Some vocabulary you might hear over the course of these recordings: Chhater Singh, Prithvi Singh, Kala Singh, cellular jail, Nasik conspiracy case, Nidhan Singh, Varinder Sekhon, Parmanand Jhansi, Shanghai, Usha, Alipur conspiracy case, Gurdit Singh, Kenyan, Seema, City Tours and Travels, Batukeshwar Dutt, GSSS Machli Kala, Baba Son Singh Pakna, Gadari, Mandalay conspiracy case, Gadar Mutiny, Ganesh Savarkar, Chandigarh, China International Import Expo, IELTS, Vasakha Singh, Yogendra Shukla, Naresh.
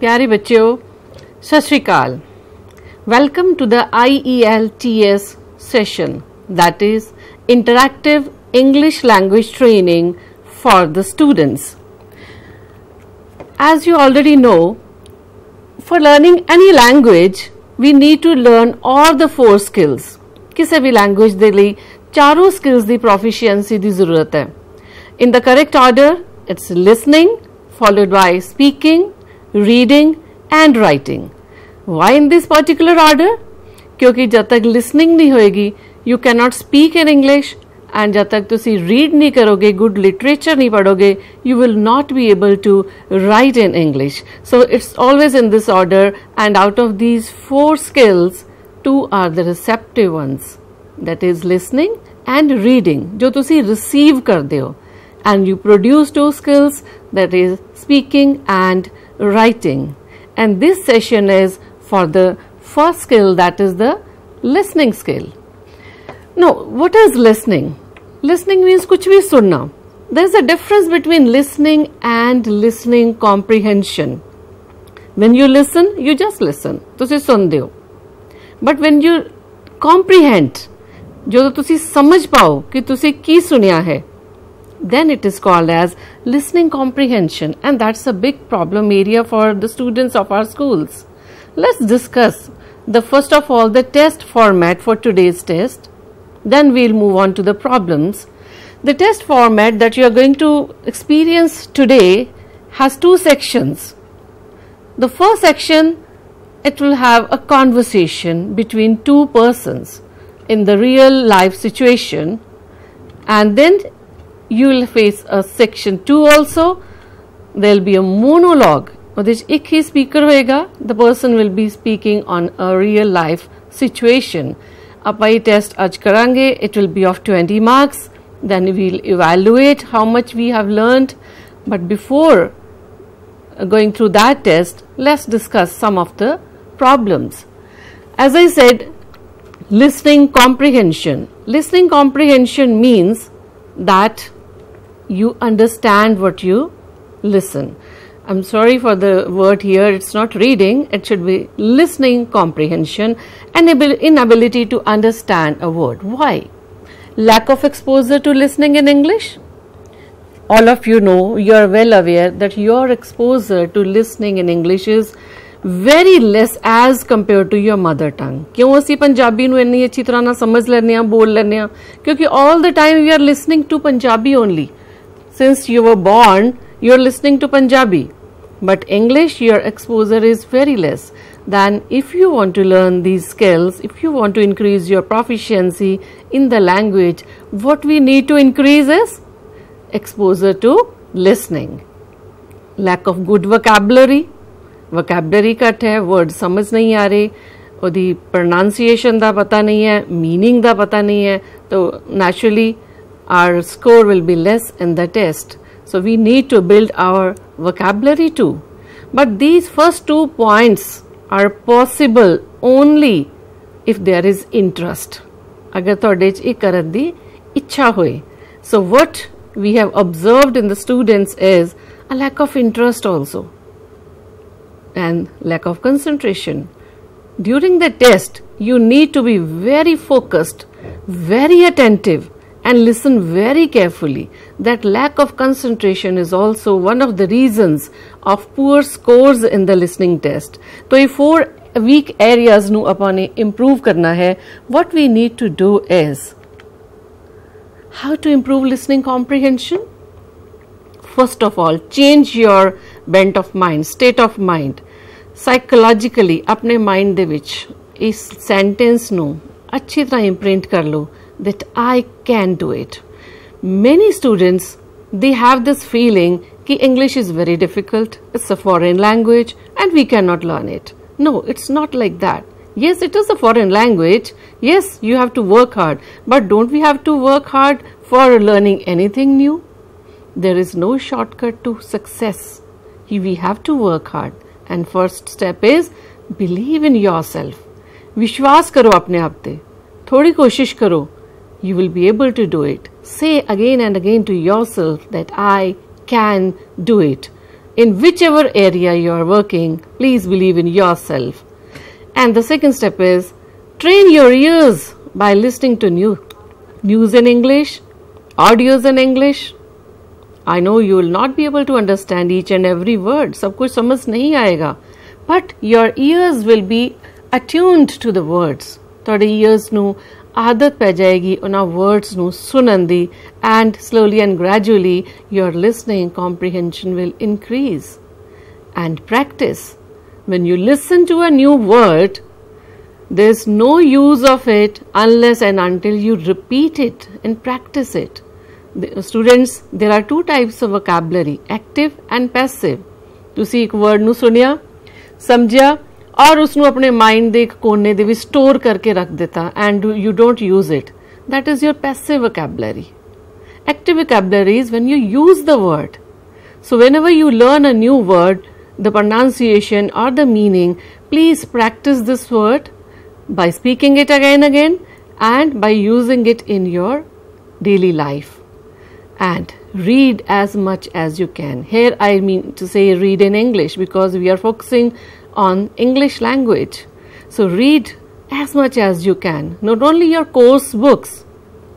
प्यारे बच्चों, सत श्री अकाल। Welcome to the IELTS session, that is interactive English language training for the students. As you already know, for learning any language, we need to learn all the four skills. किसी भी language दे लिए चारों skills दी proficiency दी जरूरत है। In the correct order, it's listening followed by speaking, reading and writing. Why in this particular order? क्योंकि जब तक listening नहीं होएगी, you cannot speak in English. And जब तक तुसी रीड नहीं करोगे, गुड लिटरेचर नहीं पढ़ोगे, you will not be able to write in English. So it's always in this order, and out of these four skills, two are the receptive ones, that is listening and reading, जो तुसी receive करते हो, and you produce two skills, that is speaking and writing. And this session is for the first skill, that is the listening skill. No, what is listening? Listening means कुछ भी सुनना। There is a difference between listening and listening comprehension. When you listen, you just listen, तुसी सुनते हो। But when you comprehend, जो तुसी समझ पाओ कि तुसी की सुनिया है, then it is called as listening comprehension, and that's a big problem area for the students of our schools. Let's discuss the first of all the test format for today's test. Then we'll move on to the problems. The test format that you are going to experience today has two sections. The first section, it will have a conversation between two persons in the real life situation, and then you will face a section 2 also. There will be a monologue, which ek hi speaker hoega. The person will be speaking on a real life situation. अपन ये test आज करांगे। It will be of 20 marks. Then we'll evaluate how much we have learned, but before going through that test, let's discuss some of the problems. As I said, listening comprehension. Listening comprehension means that you understand what you listen. I'm sorry for the word here, it's not reading, it should be listening comprehension, and inability to understand a word. Why? Lack of exposure to listening in English. All of you know, you are well aware that your exposure to listening in English is very less as compared to your mother tongue. क्यों उसी पंजाबी नू इतनी अच्छी तरह ना समझ लेने या बोल लेने या, क्योंकि all the time you are listening to Punjabi only. Since you were born, you are listening to Punjabi. But English, your exposure is very less. Then if you want to learn these skills, if you want to increase your proficiency in the language, what we need to increase is exposure to listening. Lack of good vocabulary. Vocabulary cut hai, word समझ नहीं आ रहे, उदी pronunciation दा पता नहीं है, meaning दा पता नहीं है, तो naturally our score will be less in the test. So we need to build our vocabulary too. But these first two points are possible only if there is interest. अगर तुहाडे च इक करन दी इच्छा होए. So what we have observed in the students is a lack of interest also, and lack of concentration. During the test, you need to be very focused, very attentive, and listen very carefully. That lack of concentration is also one of the reasons of poor scores in the listening test. तो ये four weak areas नू अपने improve करना है. What we need to do is how to improve listening comprehension. First of all, change your bent of mind, state of mind. Psychologically अपने mind दे विच इस sentence नू अच्छी तरह imprint कर लो, that I can do it. Many students, they have this feeling कि English is very difficult, it's a foreign language and we cannot learn it. No, it's not like that. Yes, it is a foreign language. Yes, you have to work hard. But don't we have to work hard for learning anything new? There is no shortcut to success. We have to work hard. And first step is believe in yourself. विश्वास करो अपने आप पे, थोड़ी कोशिश करो. You will be able to do it. Say again and again to yourself that I can do it. in whichever area you are working, please believe in yourself. And the second step is train your ears by listening to news in English, audios in English. I know you will not be able to understand each and every word. सब कुछ समझ नहीं आएगा. But your ears will be attuned to the words. थोड़े ears नू आदत पै जाएगी उन words नू सुनन दी and slowly and gradually your listening comprehension will increase. And practice. When you listen to a new word, there is no use of it unless and until you repeat it and practice it. The students, there are two types of vocabulary, active and passive. तुसी एक word नू सुनिया, समझिया और उसनू अपने mind दे एक कोने दे विच store करके रख देता and you don't use it. That is your passive vocabulary. Active vocabulary is when you use the word. So whenever you learn a new word, the pronunciation or the meaning, please practice this word by speaking it again and by using it in your daily life. And read as much as you can. Here I mean to say read in English because we are focusing on English language. So read as much as you can. Not only your course books,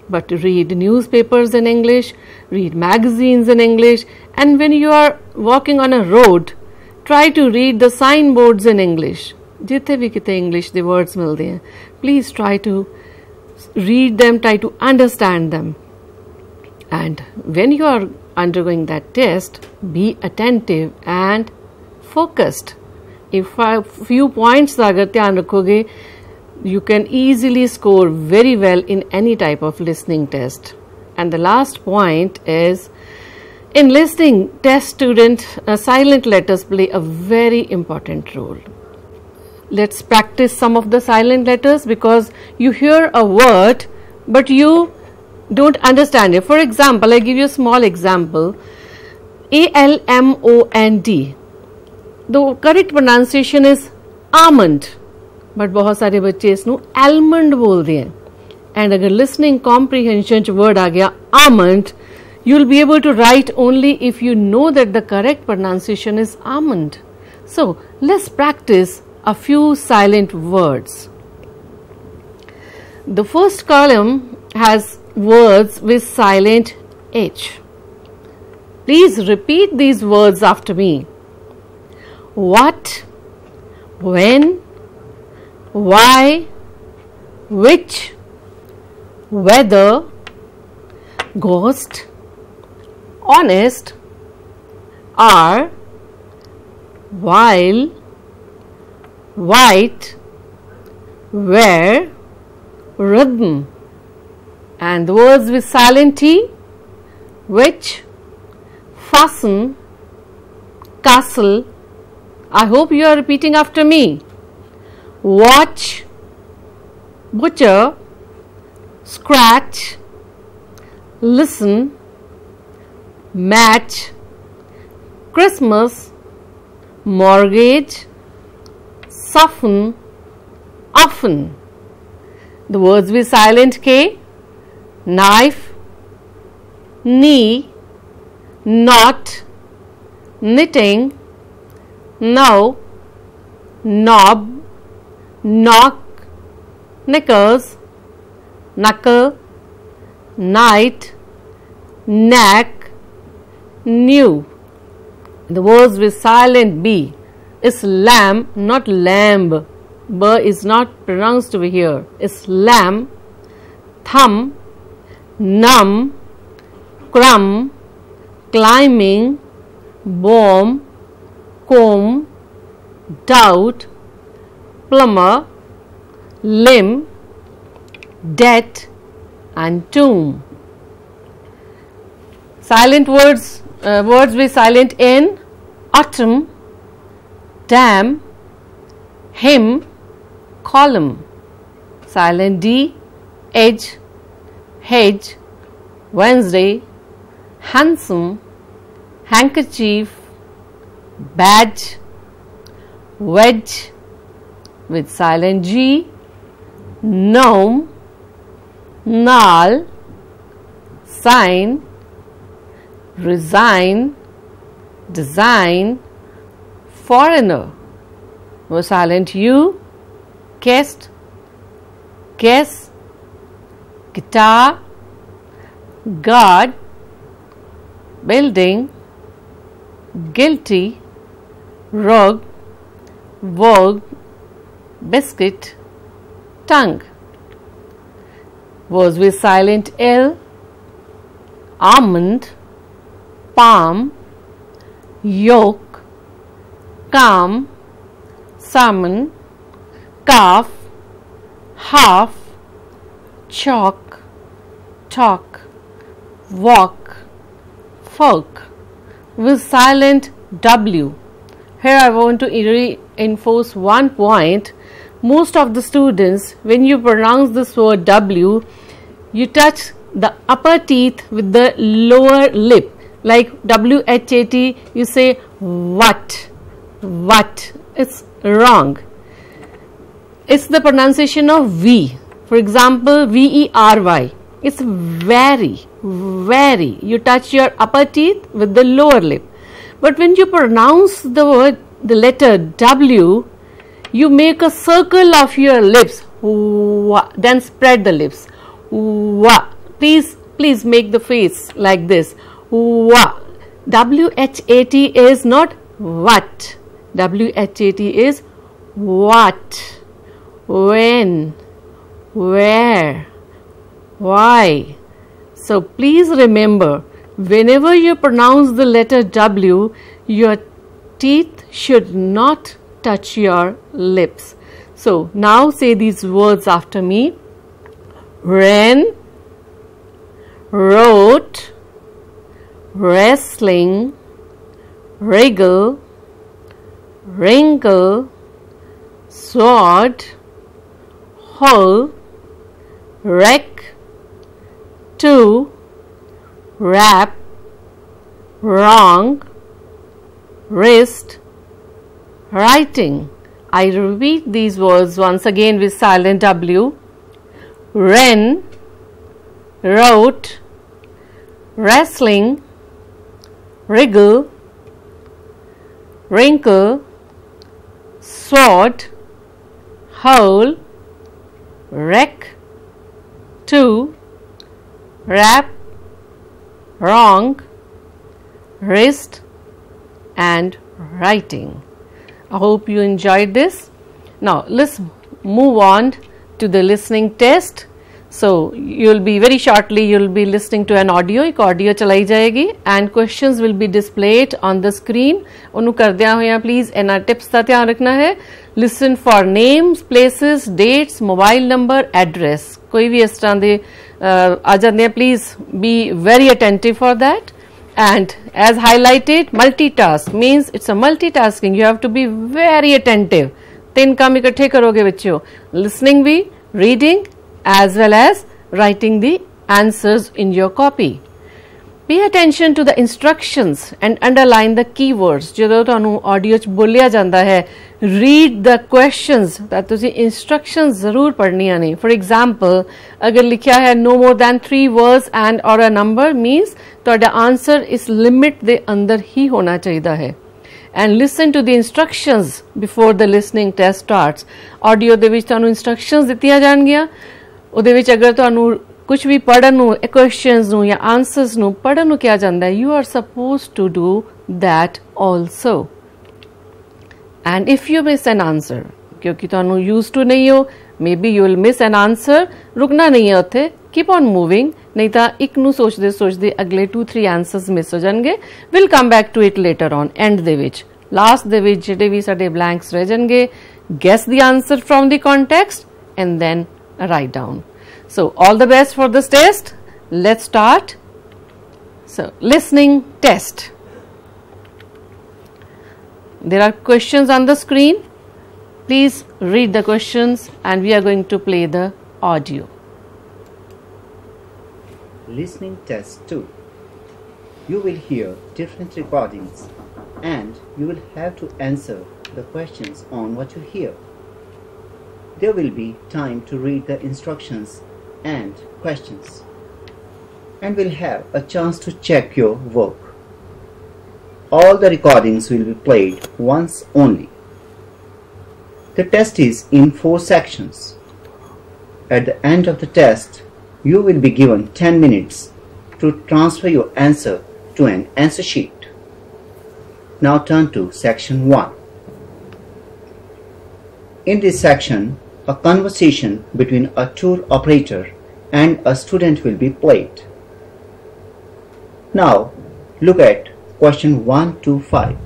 but read newspapers in English, read magazines in English, and when you are walking on a road, try to read the signboards in English. जितने भी कितने English the words मिलते हैं, please try to read them, try to understand them. And when you are undergoing that test, be attentive and focused. If a few points अगर ध्यान रखोगे, you can easily score very well in any type of listening test. And the last point is, in listening test student, silent letters play a very important role. Let's practice some of the silent letters because you hear a word, but you don't understand it. For example, I give you a small example. ALMOND. The correct pronunciation is almond, but बहुत सारे बच्चे इसनू almond बोलते हैं. And अगर listening comprehension च word आ गया almond, you will be able to write only if you know that the correct pronunciation is almond. So let's practice a few silent words. The first column has words with silent H. Please repeat these words after me. What, when, why, which, whether, ghost, honest, are, while, white, where, rhythm. And the words with silent T, which, fasten, castle. I hope you are repeating after me. Watch, butcher, scratch, listen, match, Christmas, mortgage, soften, often. The words with silent K, knife, knee, knot, knitting, now, knob, knock, knickers, knuckle, night, knack, new. The words with silent B is lamb, not lamb. B is not pronounced over here. It's lamb, thumb, numb, crumb, climbing, bomb, comb, doubt, plumber, limb, debt, and tomb. Silent words, words with silent N, autumn, dam, hymn, column. Silent D, edge, hedge, Wednesday, handsome, handkerchief, badge, wedge. With silent G, gnome, gnarl, sign, resign, design, foreigner, no silent U, guest, guess, guitar, guard, building, guilty, rug, vogue, biscuit, tongue. Words with silent L, almond, palm, yolk, calm, salmon, calf, half, chalk, talk, walk, folk. With silent W. Here I want to reinforce one point. Most of the students, when you pronounce this word W, you touch the upper teeth with the lower lip. Like W-H-A-T, you say what, what. It's wrong. It's the pronunciation of V. For example, V-E-R-Y. It's very, very. You touch your upper teeth with the lower lip. But when you pronounce the word, the letter W, you make a circle of your lips, then spread the lips. Please make the face like this. W-H-A-T is not what. W-H-A-T is what, when, where, why. So please remember, whenever you pronounce the letter W, your teeth should not touch your lips. So now say these words after me: ran, wrote, wrestling, wriggle, wrinkle, sword, hole, wreck, to, wrap, wrong, wrist, writing. I repeat these words once again with silent W. Ran, wrote, wrestling, wriggle, wrinkle, sword, hole, wreck, to, wrap, wrong, wrist, and writing. I hope you enjoyed this. Now let's move on to the listening test. So you'll be very shortly, you'll be listening to an audio. Ek audio chalai jayegi and questions will be displayed on the screen. Unu kar diya hoya please. And our tips ta dhyan rakhna hai. Listen for names, places, dates, mobile number, address. Koi bhi is tarah de aa jande hain, please be very attentive for that. And as highlighted, multitask means it's a multitasking. You have to be very attentive. Tin kaam ikatthe karoge bachcho. Listening bhi, reading as well as writing the answers in your copy. Pay attention to the instructions and underline the keywords. Jadon tonu audio ch bolya janda hai, read the questions. That tusi instructions zarur padhniya ne. For example, agar likhya hai no more than 3 words and or a number means toda answer is limit de andar hi hona chaida hai. And listen to the instructions before the listening test starts. Audio de vich tonu instructions ditiya jangiya. Ode vich agar tonu कुछ भी पढ़नु, questions नु या answers नु पढ़नु क्या जानदा है, you are supposed to do that also. And if you miss an answer, क्योंकि तुहानू used to नहीं हो, maybe you will miss an answer, रुकना नहीं है उत्थे, keep on moving, नहीं ता एक नू सोचदे अगले 2-3 answers मिस हो जाएंगे, we'll come back to it later on, end they which, last दे विच जिहड़े वी साडे blanks रह जाणगे, guess the answer from the context and then write down. So, all the best for this test. Let's start. So, listening test. There are questions on the screen. Please read the questions and we are going to play the audio. Listening test 2. You will hear different recordings and you will have to answer the questions on what you hear. There will be time to read the instructions and questions, and we'll have a chance to check your work. All the recordings will be played once only. The test is in 4 sections. At the end of the test, you will be given 10 minutes to transfer your answer to an answer sheet. Now turn to section 1. In this section, a conversation between a tour operator and a student will be played. Now look at question 1 to 5.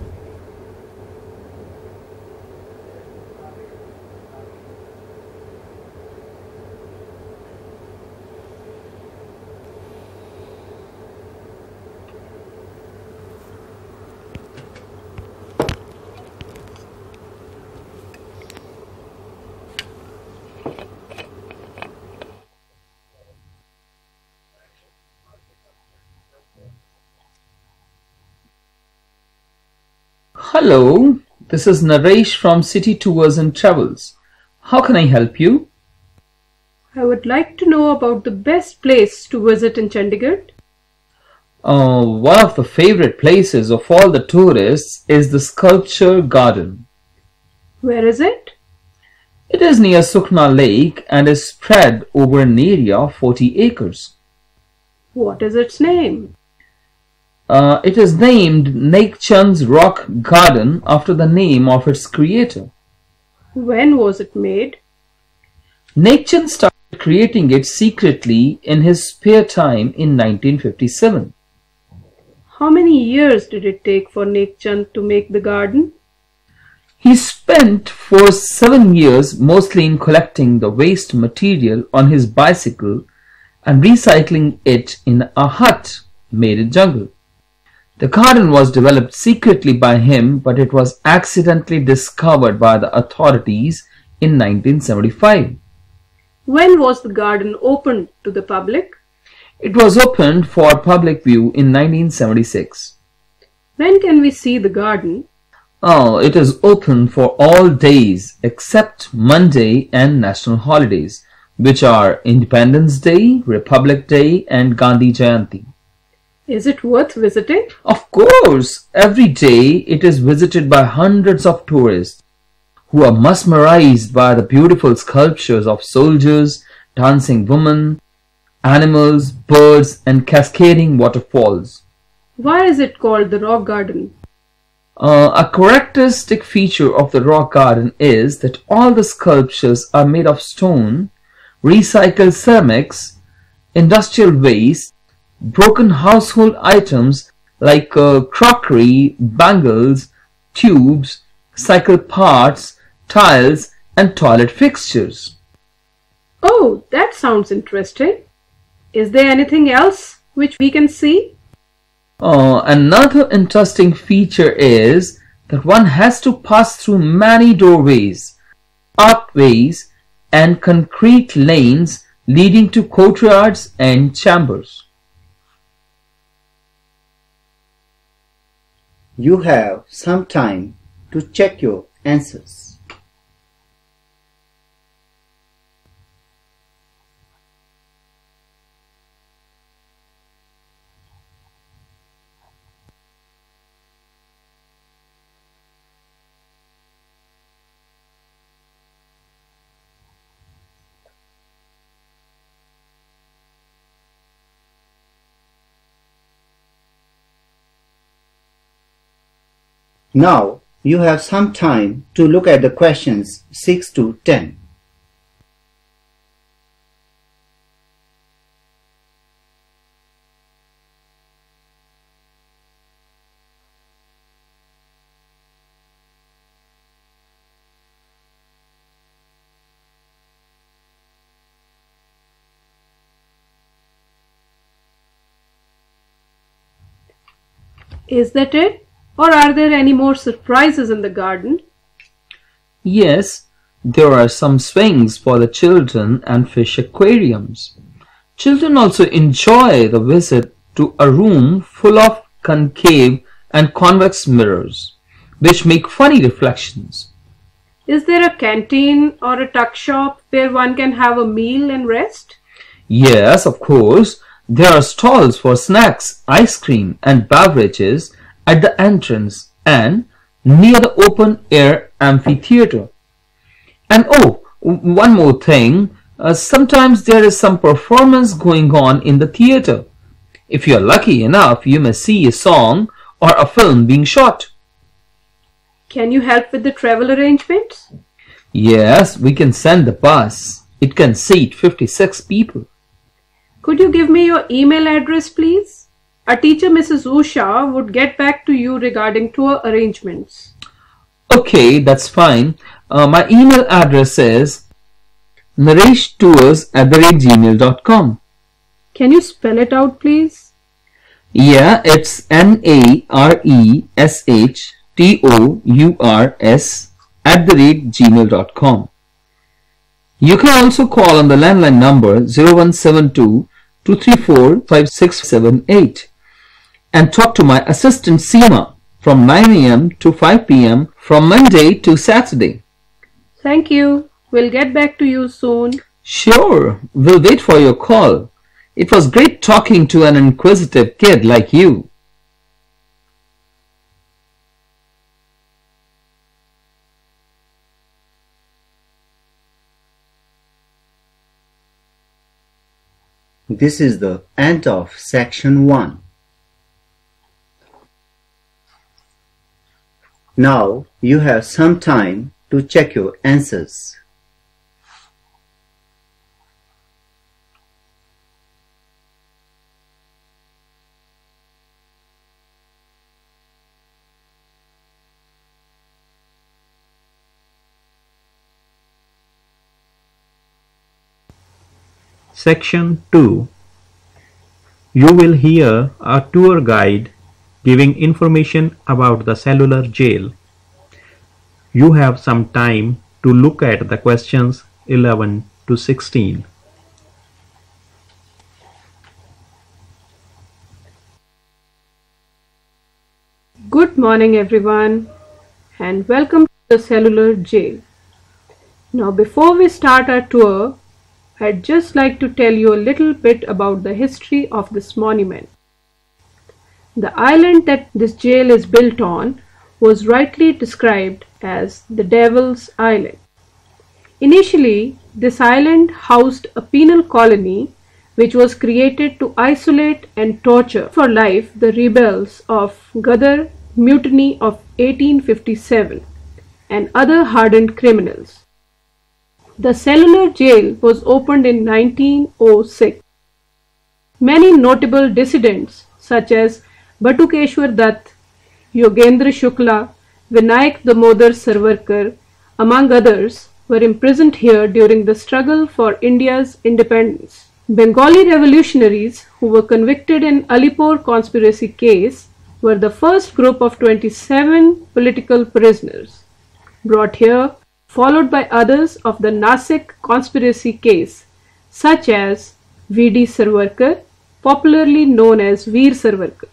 Hello, this is Naresh from City Tours and Travels. How can I help you? I would like to know about the best place to visit in Chandigarh. One of the favorite places of all the tourists is the Sculpture Garden. Where is it? It is near Sukhna Lake and is spread over an area of 40 acres. What is its name? It is named Nek Chand's Rock Garden after the name of its creator. When was it made? Nek Chand started creating it secretly in his spare time in 1957. How many years did it take for Nek Chand to make the garden? He spent for 7 years mostly in collecting the waste material on his bicycle and recycling it in a hut made in jungle. The garden was developed secretly by him, but it was accidentally discovered by the authorities in 1975. When was the garden opened to the public? It was opened for public view in 1976. When can we see the garden? Oh, it is open for all days except Monday and national holidays, which are Independence Day, Republic Day and Gandhi Jayanti. Is it worth visiting? Of course! Every day it is visited by hundreds of tourists who are mesmerized by the beautiful sculptures of soldiers, dancing women, animals, birds and cascading waterfalls. Why is it called the Rock Garden? A characteristic feature of the Rock Garden is that all the sculptures are made of stone, recycled ceramics, industrial waste, broken household items like crockery, bangles, tubes, cycle parts, tiles and toilet fixtures. Oh, that sounds interesting. Is there anything else which we can see? Another interesting feature is that one has to pass through many doorways, archways and concrete lanes leading to courtyards and chambers. You have some time to check your answers. Now you have some time to look at the questions 6 to 10. Is that it? Or are there any more surprises in the garden? Yes, there are some swings for the children and fish aquariums. Children also enjoy the visit to a room full of concave and convex mirrors, which make funny reflections. Is there a canteen or a tuck shop where one can have a meal and rest? Yes, of course. There are stalls for snacks, ice cream and beverages at the entrance and near the open air amphitheater. And oh, one more thing, sometimes there is some performance going on in the theater. If you are lucky enough, you may see a song or a film being shot. Can you help with the travel arrangements? Yes, we can send the bus. It can seat 56 people. Could you give me your email address, please? Our teacher, Mrs. Usha, would get back to you regarding tour arrangements. Okay, that's fine. My email address is nareshtours@gmail.com. Can you spell it out, please? Yeah, it's nareshtours@gmail.com. You can also call on the landline number 0172-234-5678 and talk to my assistant Seema from 9 a.m. to 5 p.m. from Monday to Saturday. Thank you. We'll get back to you soon. Sure. We'll wait for your call. It was great talking to an inquisitive kid like you. This is the end of section 1. Now you have some time to check your answers. Section 2. You will hear a tour guide giving information about the cellular jail. You have some time to look at the questions 11 to 16. Good morning everyone and welcome to the cellular jail. Now before we start our tour, I'd just like to tell you a little bit about the history of this monument. The island that this jail is built on was rightly described as the Devil's Island. Initially, this island housed a penal colony which was created to isolate and torture for life the rebels of Gadar Mutiny of 1857 and other hardened criminals. The cellular jail was opened in 1906. Many notable dissidents such as Batukeshwar Dutt, Yogendra Shukla, Vinayak Damodar Savarkar, among others, were imprisoned here during the struggle for India's independence. Bengali revolutionaries who were convicted in Alipur conspiracy case were the first group of 27 political prisoners brought here, followed by others of the Nasik conspiracy case, such as V.D. Savarkar, popularly known as Veer Savarkar,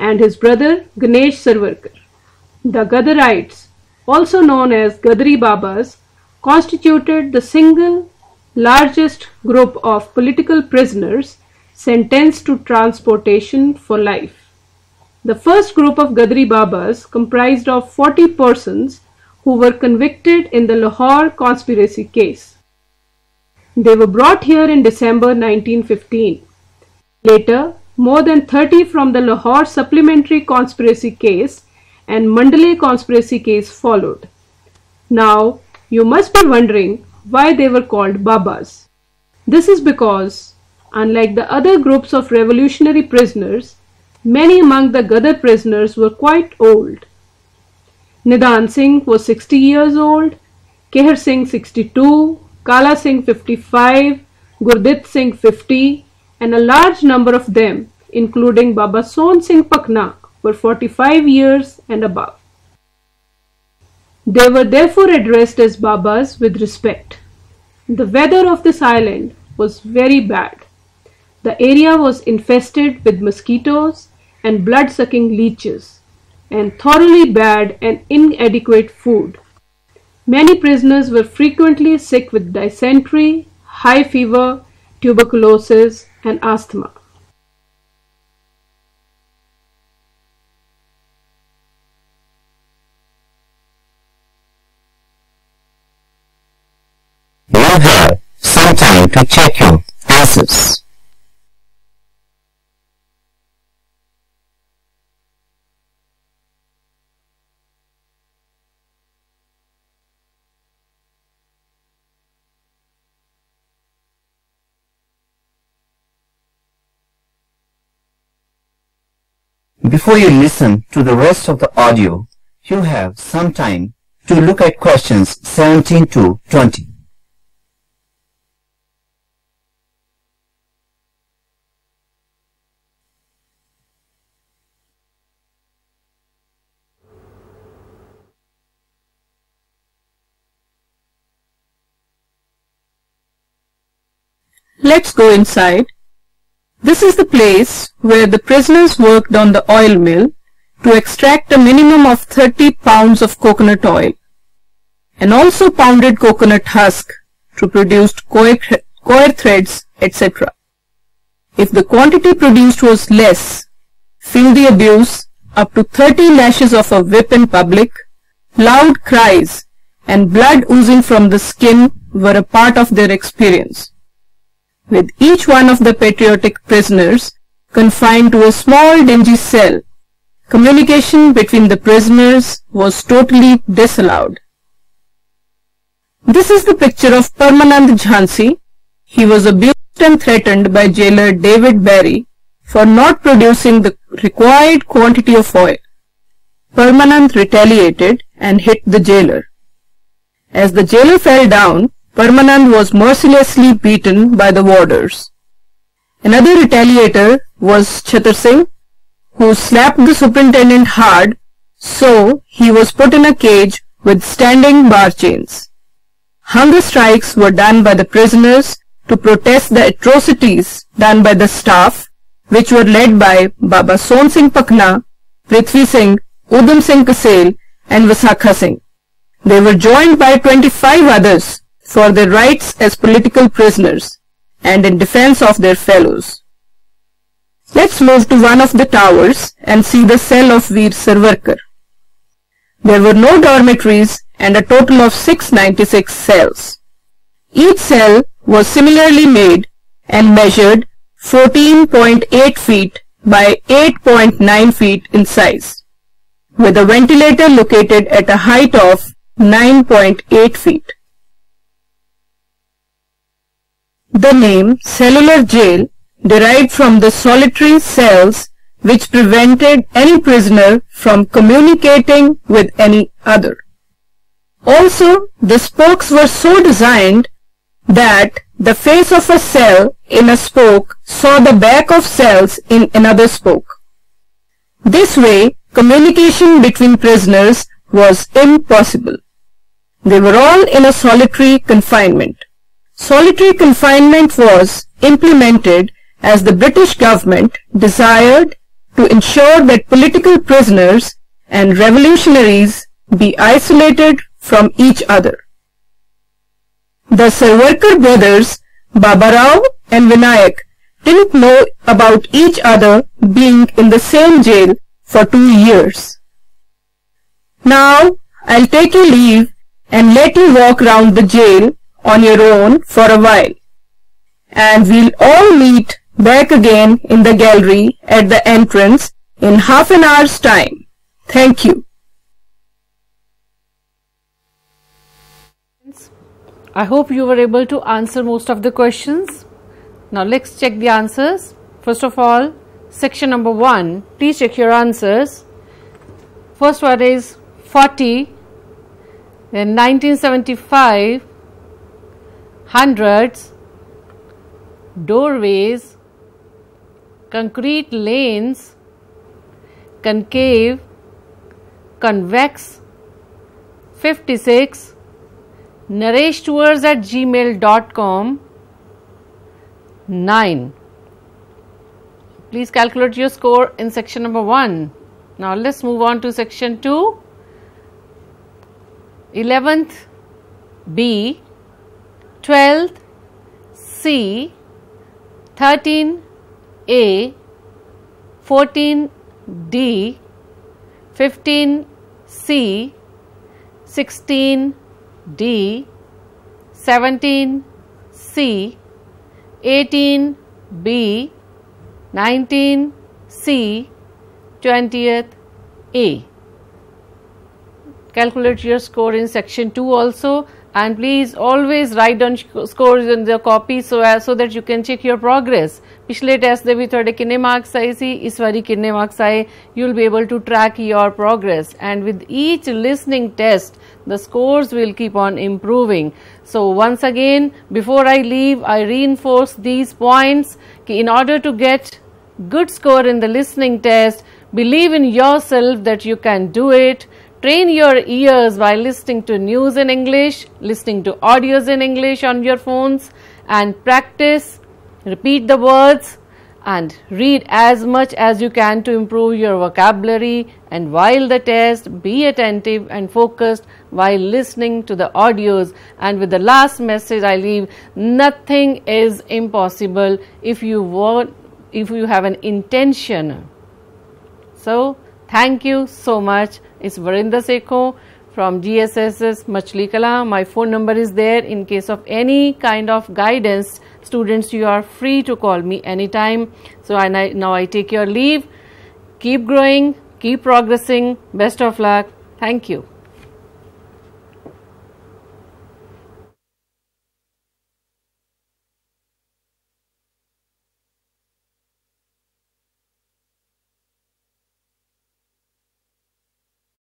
and his brother Ganesh Savarkar. The Gadarites, also known as Gadari Babas, constituted the single largest group of political prisoners sentenced to transportation for life. The first group of Gadari Babas comprised of 40 persons who were convicted in the Lahore conspiracy case. They were brought here in December 1915. Later, more than 30 from the Lahore supplementary conspiracy case and Mandalay conspiracy case followed. Now, you must be wondering why they were called Babas. This is because, unlike the other groups of revolutionary prisoners, many among the Gadar prisoners were quite old. Nidhan Singh was 60 years old, Kehar Singh 62, Kala Singh 55, Gurdit Singh 50, and a large number of them, including Baba Son Singh Pakna, were 45 years and above. They were therefore addressed as Babas with respect. The weather of this island was very bad. The area was infested with mosquitoes and blood-sucking leeches, and thoroughly bad and inadequate food. Many prisoners were frequently sick with dysentery, high fever, tuberculosis, and asthma. give her some time to check your answers. Before you listen to the rest of the audio, you have some time to look at questions 17 to 20. Let's go inside. This is the place where the prisoners worked on the oil mill to extract a minimum of 30 pounds of coconut oil and also pounded coconut husk to produce coir threads, etc. If the quantity produced was less, feel the abuse up to 30 lashes of a whip in public, loud cries and blood oozing from the skin were a part of their experience, with each one of the patriotic prisoners confined to a small dingy cell. Communication between the prisoners was totally disallowed. This is the picture of Parmanand Jhansi. He was abused and threatened by jailer David Barry for not producing the required quantity of oil. Parmanand retaliated and hit the jailer. As the jailer fell down, Parmanand was mercilessly beaten by the warders. Another retaliator was Chhater Singh, who slapped the superintendent hard, so he was put in a cage with standing bar chains. Hunger strikes were done by the prisoners to protest the atrocities done by the staff, which were led by Baba Son Singh Pakna, Prithvi Singh, Udham Singh Kasel and Vasakha Singh. They were joined by 25 others for their rights as political prisoners and in defense of their fellows. Let's move to one of the towers and see the cell of Veer Savarkar. There were no dormitories and a total of 696 cells. Each cell was similarly made and measured 14.8 feet by 8.9 feet in size, with a ventilator located at a height of 9.8 feet. The name cellular jail derived from the solitary cells which prevented any prisoner from communicating with any other. Also, the spokes were so designed that the face of a cell in a spoke saw the back of cells in another spoke. This way, communication between prisoners was impossible. They were all in a solitary confinement. Solitary confinement was implemented as the British government desired to ensure that political prisoners and revolutionaries be isolated from each other. The Savarkar brothers, Baba Rao and Vinayak, didn't know about each other being in the same jail for 2 years. Now, I'll take your leave and let you walk round the jail on your own for a while, and we'll all meet back again in the gallery at the entrance in half an hour's time. Thank you. I hope you were able to answer most of the questions. Now let's check the answers. First of all, section number 1, please check your answers. First one is 40, then 1975, hundreds, doorways, concrete lanes, concave, convex, 56, nareshtours@gmail.com, 9. Please calculate your score in section number 1. Now, let's move on to section 2, 11th B, 12th C, 13 A, 14 D, 15 C, 16 D, 17C, 18B, 19C, 20th A. Calculate your score in section 2 also, and please always write down scores in the copy so that you can check your progress. पिछले test दे भी थोड़े किन्ने marks आए सी, इस बारी किन्ने marks आए, you will be able to track your progress, and with each listening test the scores will keep on improving. So once again, before I leave, I reinforce these points कि in order to get good score in the listening test, believe in yourself that you can do it. Train your ears by listening to news in English, listening to audios in English on your phones, and practice, repeat the words and read as much as you can to improve your vocabulary. And while the test, be attentive and focused while listening to the audios. And with the last message I leave, nothing is impossible if you have an intention. So thank you so much. It's Varinder Sekhon from GSSS Machli Kala. My phone number is there. In case of any kind of guidance, students, you are free to call me anytime. So now I take your leave. Keep growing, keep progressing. Best of luck. Thank you.